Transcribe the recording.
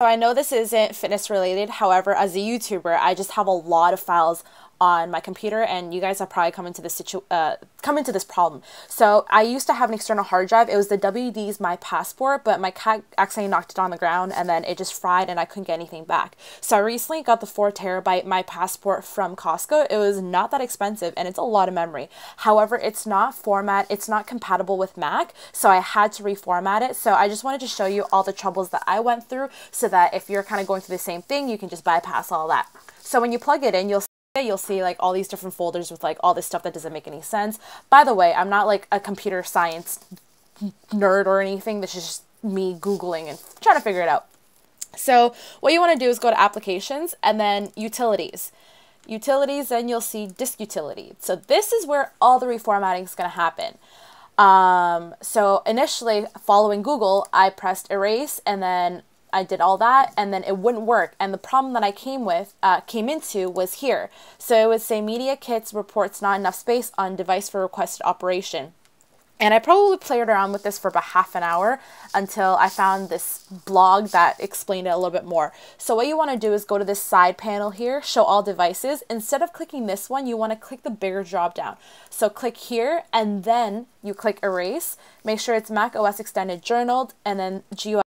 So I know this isn't fitness related, however, as a YouTuber, I just have a lot of files on my computer, and you guys have probably come into this problem. So I used to have an external hard drive. It was the WD's My Passport, but my cat accidentally knocked it on the ground, and then it just fried, and I couldn't get anything back. So I recently got the 4 terabyte My Passport from Costco. It was not that expensive, and it's a lot of memory. However, it's not compatible with Mac, so I had to reformat it. So I just wanted to show you all the troubles that I went through, so that if you're kind of going through the same thing, you can just bypass all that. So when you plug it in, you'll see like all these different folders with like all this stuff that doesn't make any sense. By the way, I'm not like a computer science nerd or anything. This is just me Googling and trying to figure it out. So what you want to do is go to applications and then utilities. Then you'll see disk utility. So this is where all the reformatting is going to happen. So initially following Google, I pressed erase and then I did all that, and then it wouldn't work. And the problem that I came into was here. So it would say MediaKits reports not enough space on device for requested operation. And I probably played around with this for about half an hour until I found this blog that explained it a little bit more. So what you want to do is go to this side panel here, show all devices. Instead of clicking this one, you want to click the bigger drop down. So click here, and then you click erase. Make sure it's Mac OS extended journaled, and then GUI.